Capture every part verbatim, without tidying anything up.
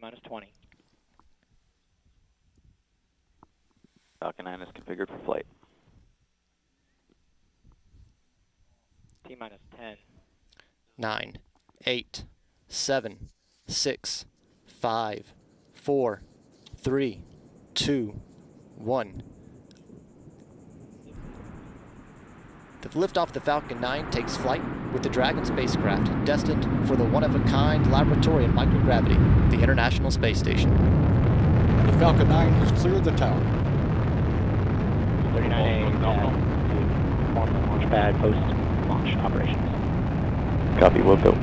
minus twenty. Falcon nine is configured for flight. T minus ten. Nine, eight, seven, six, five, four, three, two, one. The liftoff of the Falcon nine takes flight with the Dragon spacecraft destined for the one-of-a-kind laboratory in microgravity, the International Space Station. And the Falcon nine has cleared the tower. thirty-nine A, uh, launch pad, post-launch operations. Copy, we'll go.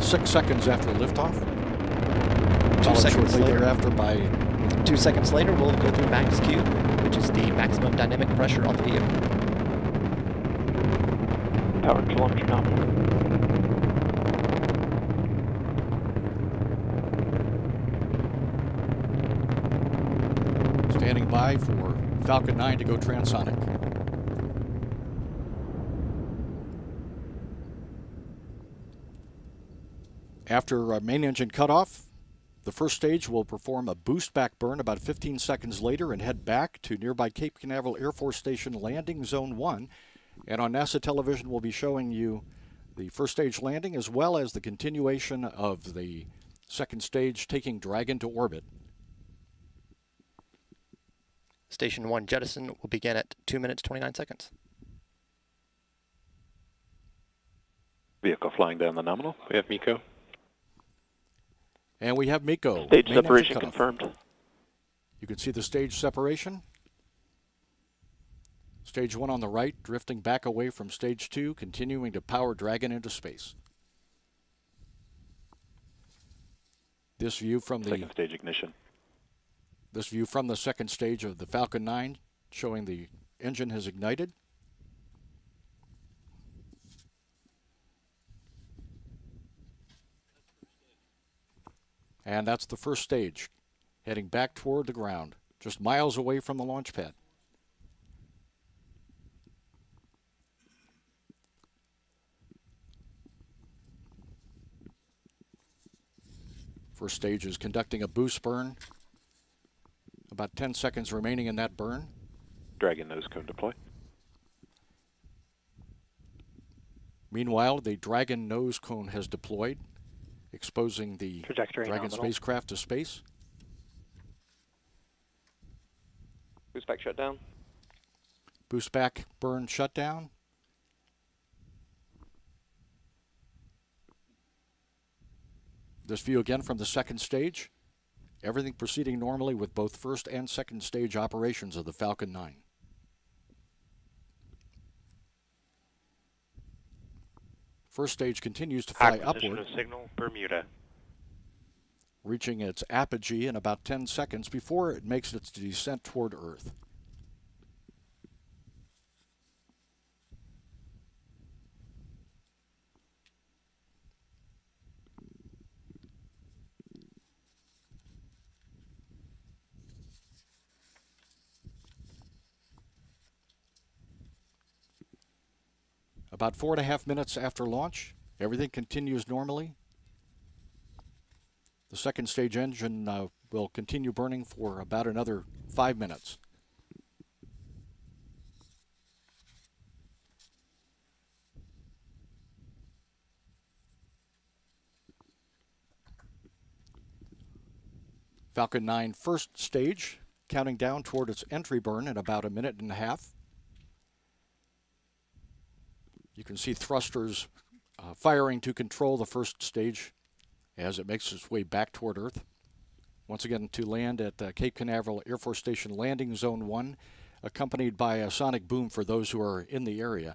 Six seconds after liftoff. Two seconds later, after by two seconds later, we'll go through Max-Q, which is the maximum dynamic pressure on the vehicle. Power to launch now. Standing by for Falcon nine to go transonic. After our main engine cutoff, the first stage will perform a boost back burn about fifteen seconds later and head back to nearby Cape Canaveral Air Force Station landing zone one. And on NASA television, we'll be showing you the first stage landing as well as the continuation of the second stage taking Dragon to orbit. Station one jettison will begin at two minutes, twenty-nine seconds. Vehicle flying down the nominal. We have MECO. And we have MECO. Stage main separation confirmed. You can see the stage separation. Stage one on the right, drifting back away from stage two, continuing to power Dragon into space. This view from the second stage ignition. This view from the second stage of the Falcon nine, showing the engine has ignited. And that's the first stage, heading back toward the ground, just miles away from the launch pad. First stage is conducting a boost burn. About ten seconds remaining in that burn. Dragon nose cone deploy. Meanwhile, the Dragon nose cone has deployed, exposing the trajectory Dragon nominal spacecraft to space. Boost back shutdown. Boost back burn shutdown. This view again from the second stage. Everything proceeding normally with both first and second stage operations of the Falcon nine. First stage continues to fly upward, of signal, Bermuda, reaching its apogee in about ten seconds before it makes its descent toward Earth. About four and a half minutes after launch, everything continues normally. The second stage engine uh, will continue burning for about another five minutes. Falcon nine first stage, counting down toward its entry burn in about a minute and a half. You can see thrusters uh, firing to control the first stage as it makes its way back toward Earth. Once again, to land at uh, Cape Canaveral Air Force Station landing zone one, accompanied by a sonic boom for those who are in the area.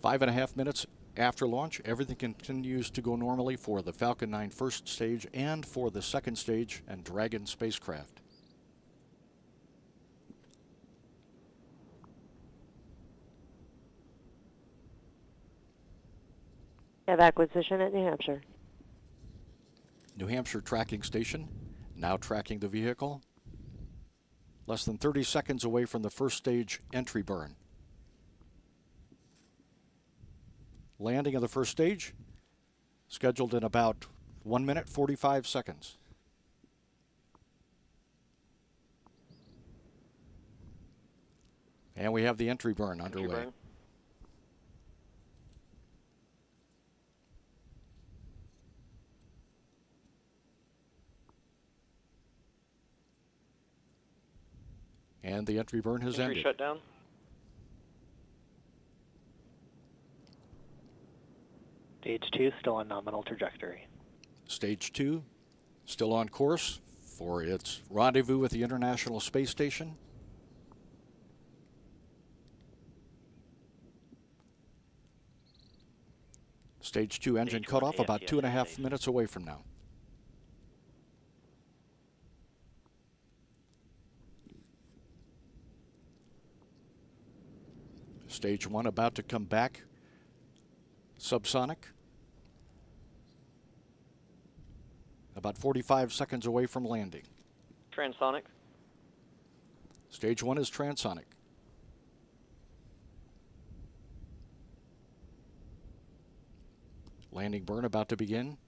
Five and a half minutes After launch, everything continues to go normally for the Falcon nine first stage and for the second stage and Dragon spacecraft. Have acquisition at New Hampshire. New Hampshire tracking station, now tracking the vehicle. Less than thirty seconds away from the first stage entry burn. Landing of the first stage, scheduled in about one minute, forty-five seconds. And we have the entry burn underway. Entry burn. And the entry burn has entry ended. Entry shutdown. Stage two still on nominal trajectory. Stage two still on course for its rendezvous with the International Space Station. Stage two engine cutoff about two and a half minutes away from now. Stage one about to come back, subsonic. About forty-five seconds away from landing. Transonic. Stage one is transonic. Landing burn about to begin.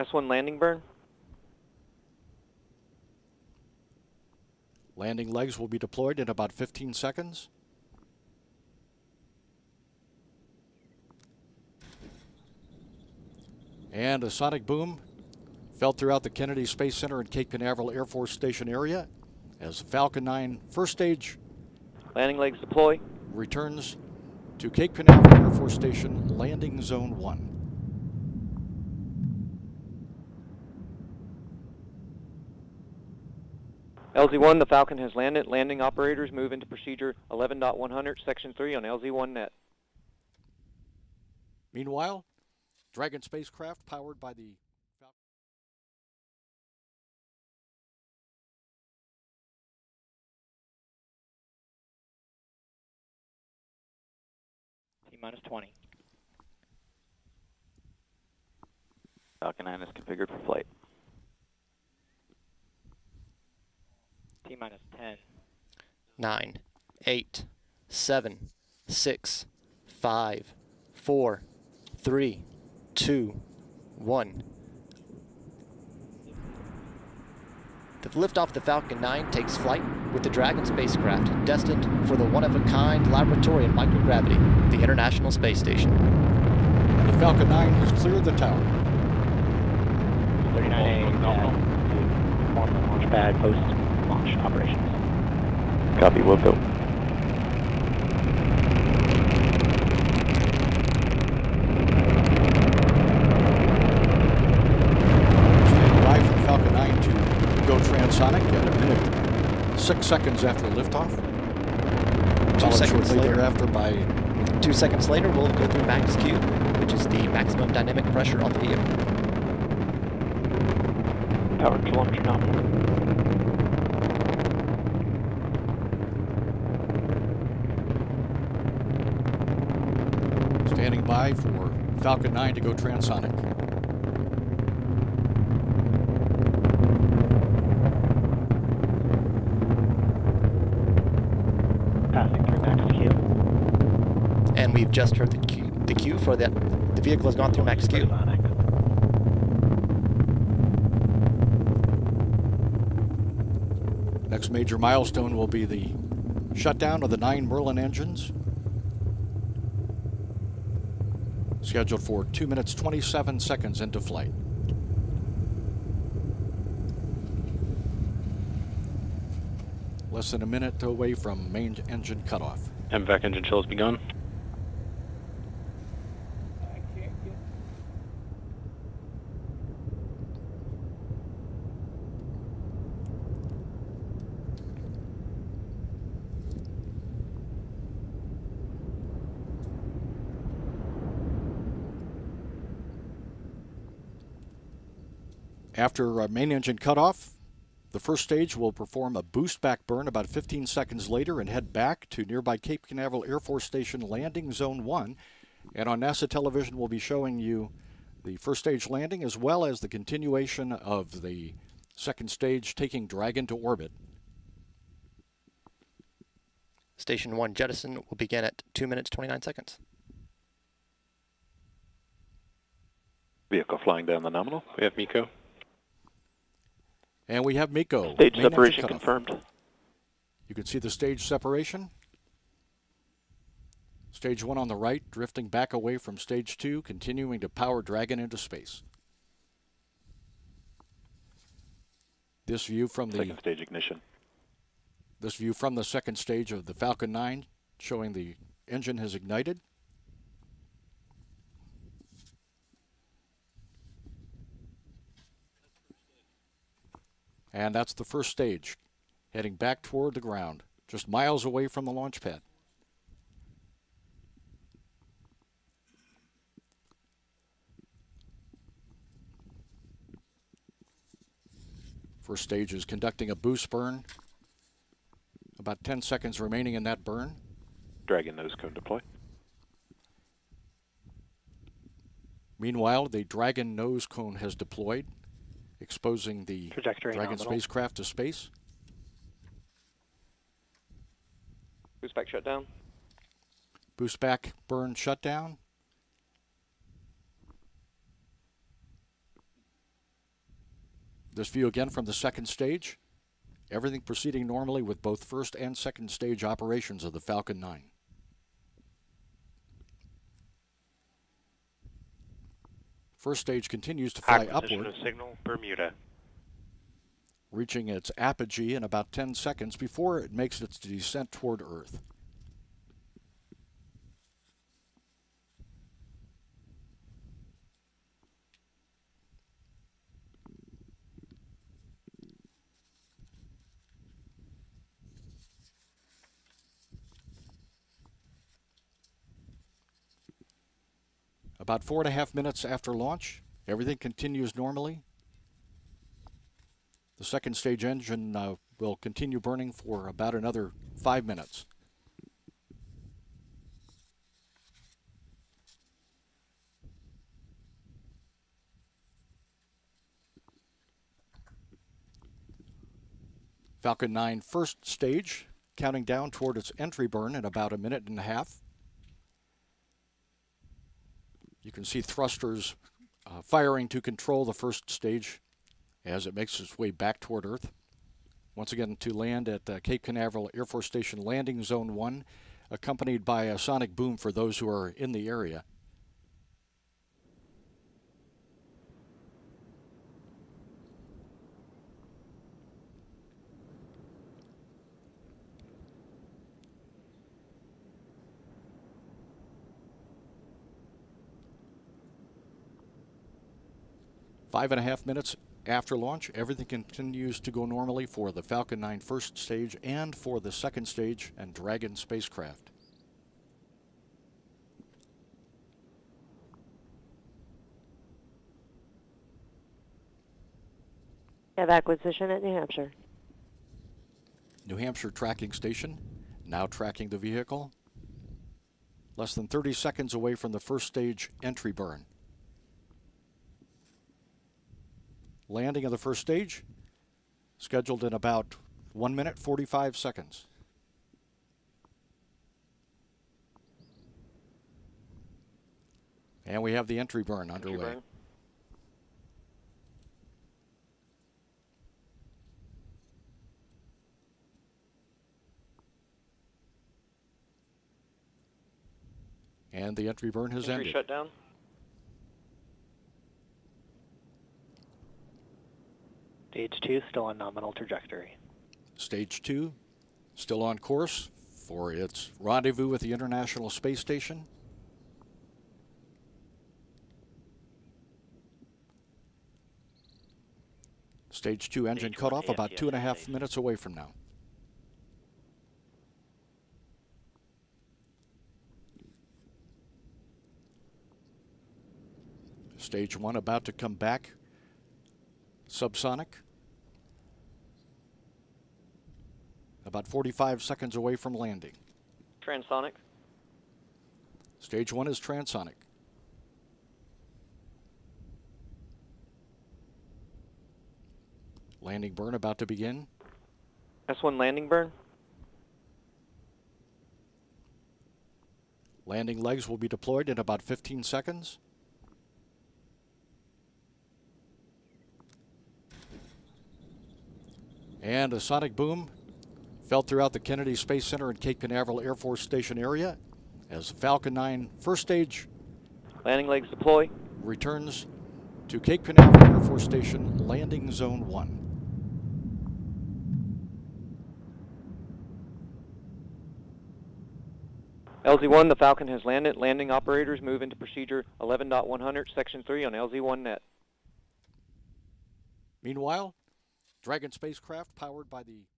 S one landing burn. Landing legs will be deployed in about fifteen seconds. And a sonic boom felt throughout the Kennedy Space Center and Cape Canaveral Air Force Station area as Falcon nine first stage landing legs deploy returns to Cape Canaveral Air Force Station landing zone one. L Z one, the Falcon has landed. Landing operators move into procedure eleven point one hundred, section three on L Z one net. Meanwhile, Dragon spacecraft powered by the T minus twenty. Falcon nine is configured for flight. T minus ten. nine, eight, seven, six, five, four, three. Two, one. The liftoff of the Falcon nine takes flight with the Dragon spacecraft destined for the one-of-a-kind laboratory in microgravity, the International Space Station. And the Falcon nine has cleared the tower. thirty-nine A, perform the launch pad post-launch operations. Copy, we'll go. Six seconds after liftoff. Two seconds later, after by two seconds later, we'll go through Max Q, which is the maximum dynamic pressure on the vehicle. Power to launch now. Standing by for Falcon nine to go transonic. We've just heard the cue, the cue for that. The vehicle has gone through Max Q. Next major milestone will be the shutdown of the nine Merlin engines, scheduled for two minutes, twenty-seven seconds into flight. Less than a minute away from main engine cutoff. M VAC engine chill has begun. After uh, main engine cutoff, the first stage will perform a boost back burn about fifteen seconds later and head back to nearby Cape Canaveral Air Force Station landing zone one. And on NASA television, we'll be showing you the first stage landing as well as the continuation of the second stage taking Dragon to orbit. Station one jettison will begin at two minutes, twenty-nine seconds. Vehicle flying down the nominal. We have MECO. And we have MECO. Stage Main separation confirmed. You can see the stage separation. Stage one on the right, drifting back away from stage two, continuing to power Dragon into space. This view from the second stage ignition. This view from the second stage of the Falcon nine, showing the engine has ignited. And that's the first stage, heading back toward the ground, just miles away from the launch pad. First stage is conducting a boost burn. About ten seconds remaining in that burn. Dragon nose cone deploy. Meanwhile, the Dragon nose cone has deployed, exposing the Trajectory Dragon nominal. spacecraft to space. Boost back shutdown. Boost back burn shutdown. This view again from the second stage. Everything proceeding normally with both first and second stage operations of the Falcon nine. First stage continues to fly upward. Acquisition of signal, Bermuda. Reaching its apogee in about ten seconds before it makes its descent toward Earth. About four and a half minutes after launch, everything continues normally. The second stage engine uh, will continue burning for about another five minutes. Falcon nine first stage, counting down toward its entry burn in about a minute and a half. You can see thrusters uh, firing to control the first stage as it makes its way back toward Earth. Once again, to land at uh, Cape Canaveral Air Force Station Landing Zone one, accompanied by a sonic boom for those who are in the area. Five and a half minutes after launch, everything continues to go normally for the Falcon nine first stage and for the second stage and Dragon spacecraft. Have acquisition at New Hampshire. New Hampshire tracking station, now tracking the vehicle. Less than thirty seconds away from the first stage entry burn. Landing of the first stage, scheduled in about one minute, forty-five seconds. And we have the entry burn underway. Entry burn. And the entry burn has entry ended. Entry shutdown. Stage two still on nominal trajectory. Stage two still on course for its rendezvous with the International Space Station. Stage two engine cutoff about two and a half minutes away from now. Stage one about to come back subsonic. About forty-five seconds away from landing. Transonic. Stage one is transonic. Landing burn about to begin. S one landing burn. Landing legs will be deployed in about fifteen seconds. And a sonic boom felt throughout the Kennedy Space Center and Cape Canaveral Air Force Station area as Falcon nine first stage landing legs deploy returns to Cape Canaveral Air Force Station landing zone one. L Z one, the Falcon has landed. Landing operators move into procedure eleven point one hundred, section three on L Z one net. Meanwhile, Dragon spacecraft powered by the